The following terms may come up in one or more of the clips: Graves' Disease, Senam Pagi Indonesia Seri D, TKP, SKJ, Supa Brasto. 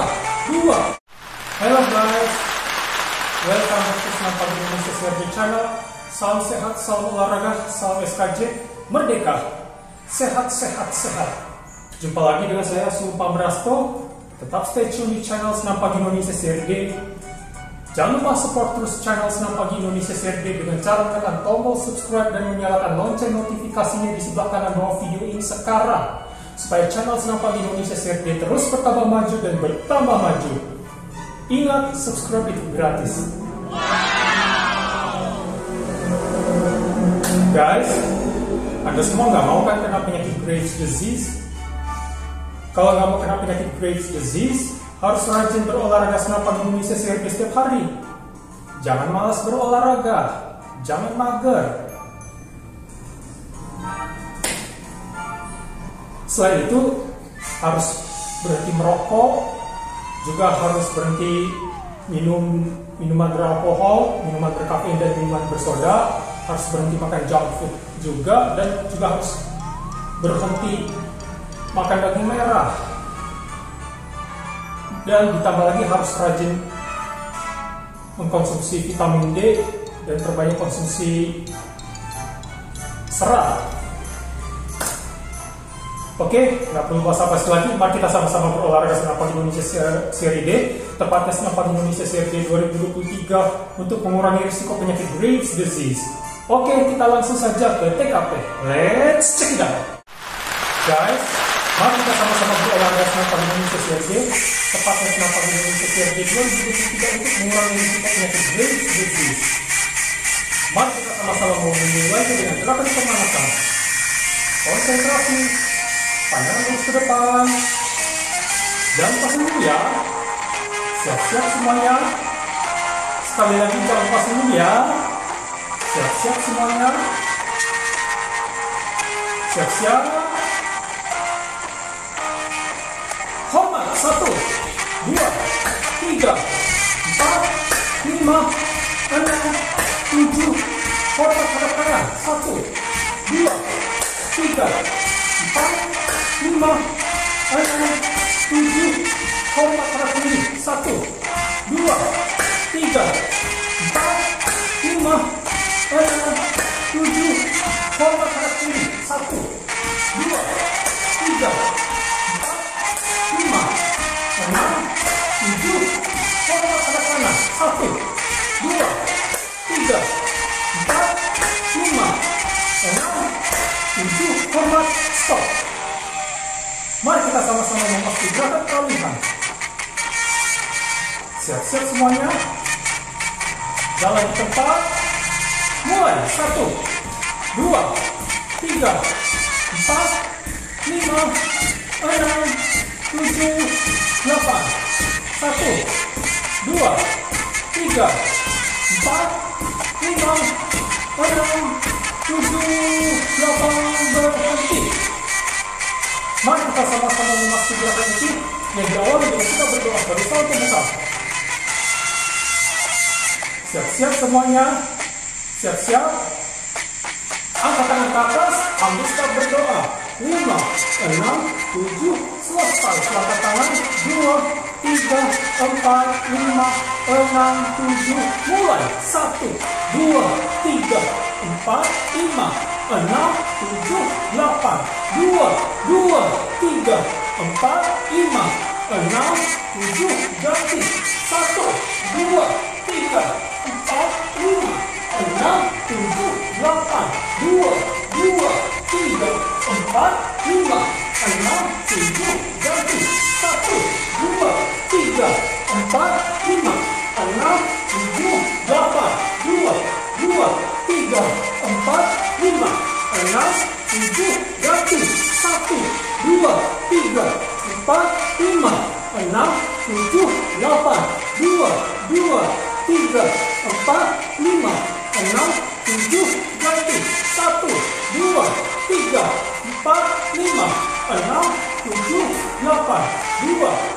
Hello guys, welcome back to Senam Pagi Indonesia Seri D channel. Salam sehat, salam olahraga, salam SKJ, merdeka, sehat. Jumpa lagi dengan saya Supa Brasto. Tetap stay tune di channel Senam Pagi Indonesia Seri D. Jangan lupa support terus channel Senam Pagi Indonesia Seri D dengan cara menekan tombol subscribe dan menyalakan lonceng notifikasinya di sebelah kanan bawah video ini sekarang, supaya channel Senam Pagi Indonesia Seri D terus bertambah maju dan bertambah maju. Ingat, subscribe itu gratis. Guys, Anda semua nggak mau kan kena penyakit Graves' Disease? Kalau nggak mau kena penyakit Graves' Disease, harus rajin berolahraga Senam Pagi Indonesia Seri D setiap hari. Jangan malas berolahraga, jangan mager. Selain itu, harus berhenti merokok, juga harus berhenti minum minuman beralkohol, minuman berkafein dan minuman bersoda, harus berhenti makan junk food juga, dan juga harus berhenti makan daging merah. Dan ditambah lagi harus rajin mengkonsumsi vitamin D dan perbanyak konsumsi serat. Oke, nggak perlu basa-basi lagi, mari kita sama-sama berolahraga Senam Pagi Indonesia Seri D, tepatnya Senam Pagi Indonesia Seri D 2023 untuk mengurangi risiko penyakit Graves' Disease. Oke, kita langsung saja ke TKP. Let's check it out. Guys, mari kita sama-sama berolahraga Senam Pagi Indonesia Seri D, tepatnya Senam Pagi Indonesia Seri D 2023 untuk mengurangi risiko penyakit Graves' Disease. Mari kita sama-sama memulai dengan gerakan pemanasan. Konsentrasi. Pandangan terus ke depan. Jangan lepas dulu ya. Siap-siap semuanya. Sekali lagi jangan lepas dulu ya. Siap-siap semuanya. Siap-siap. Hormat. 1, 2, 3, 4, 5, 6, 7. Hormat hadap kanan. 1, 2, 3, 4, 5, 6, 7. Hormat terhadap diri. 1, 2, 3, 4, 5, 6, 7. Hormat terhadap diri. 1, 2, 3, 4, 5, 6, 7. Hormat terhadap kanan. 1, 2, 3, 4, 5, 6, 7. Hormat. Stop. Mari kita sama-sama memasuki gerakan peralihan. Siap-siap semuanya. Jalan di tempat. Mulai. 1, 2, 3, 4, 5, 6, 7, 8. 1, 2, 3, 4, 5, 6, 7, 8. Berhenti. Mari kita sama-sama memasuki gerakan itu yang diawali dengan kita berdoa pada saat pemutar. Siap-siap semuanya. Siap-siap. Angkat tangan ke atas. Ambil start berdoa. 5, 6, 7. Selesai. Selangkah tangan. 2, 3, 4, 5, 6, 7. Mulai. 1, 2, 3, 4, 5, 6, 7, 8. 2, 3, 4, 5, 6, 7. Ganti. 1, 2, 3, 4, 5, 6, 7, 8. 2, 3, 4, 5, 6, 7. Ganti. 1, 2, 3, 4, 5, 6, 7, 8. 2, 3, 4, 5, 6, 7. Ganti. 1, 2, 3, 4, 5, 6, 7, 8. 2, 3, 4, 5, 6, 7. Ganti. 1, 2, 3, 4, 5, 6, 7, 8. 2, 3, 4, 5, 6, 7. Ganti. 1, 2, 3, 4, 5, 6, 7, 8. 2,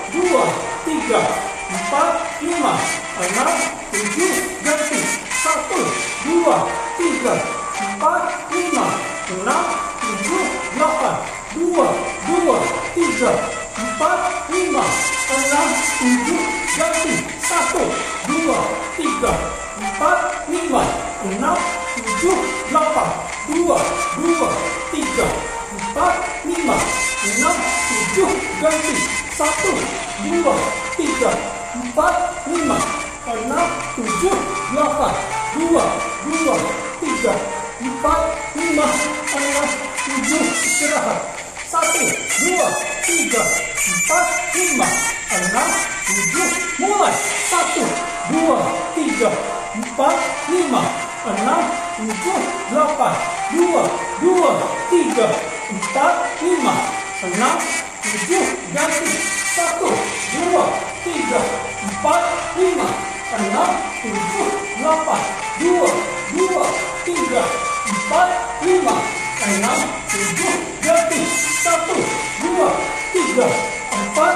3, 4, 5, 6, 7, ganti 1, 2, 3, 4, 5, 6, 7, ganti 1, 2, 3, 4, 5, 6, 7, ganti 1, 2, 3, 4, 5, 6, 7, istirahat. 1, 2, 3, 4, 5, 6, 7, mulai. 1, 2, 3, 4, 5, 6, 7, 8. 2, 2, 3, 4, 5, 6, 7, ganti. 1, 2, 3, 4, 5, 6, 7, 8. 2, 2, 3, 4, 5, 6, 7, ganti. 4, 2, angkat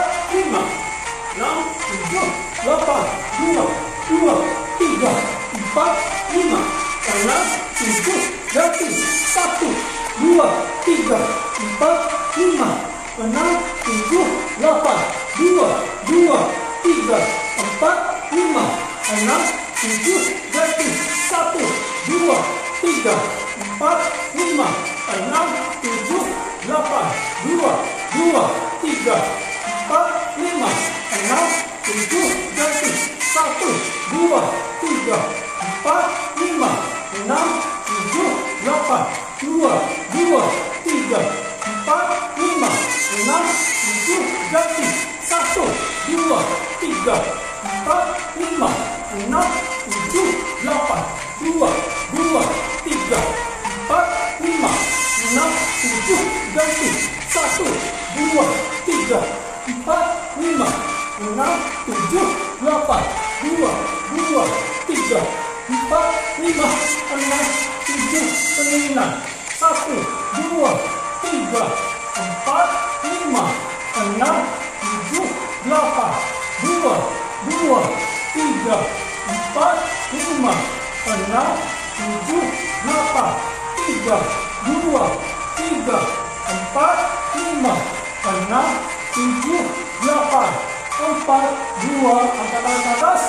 tangan atas.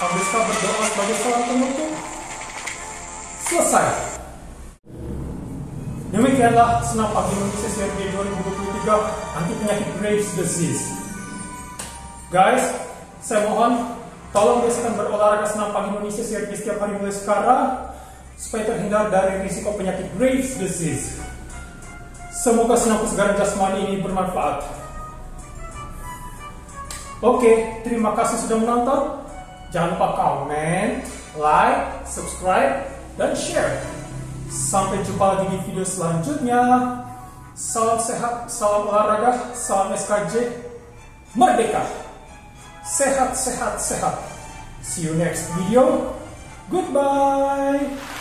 Habis kita berdoa sebagai salat penutup, selesai. Demikianlah Senam Pagi Indonesia Seri D 2023 anti penyakit Graves' Disease. Guys, saya mohon tolong biasakan berolahraga Senam Pagi Indonesia Seri D setiap hari mulai sekarang, supaya terhindar dari risiko penyakit Graves' Disease. Semoga senam kesegaran jasmani ini bermanfaat. Oke, terima kasih sudah menonton. Jangan lupa komen, like, subscribe, dan share. Sampai jumpa lagi di video selanjutnya. Salam sehat, salam olahraga, salam SKJ. Merdeka! Sehat, sehat, sehat. See you next video. Goodbye!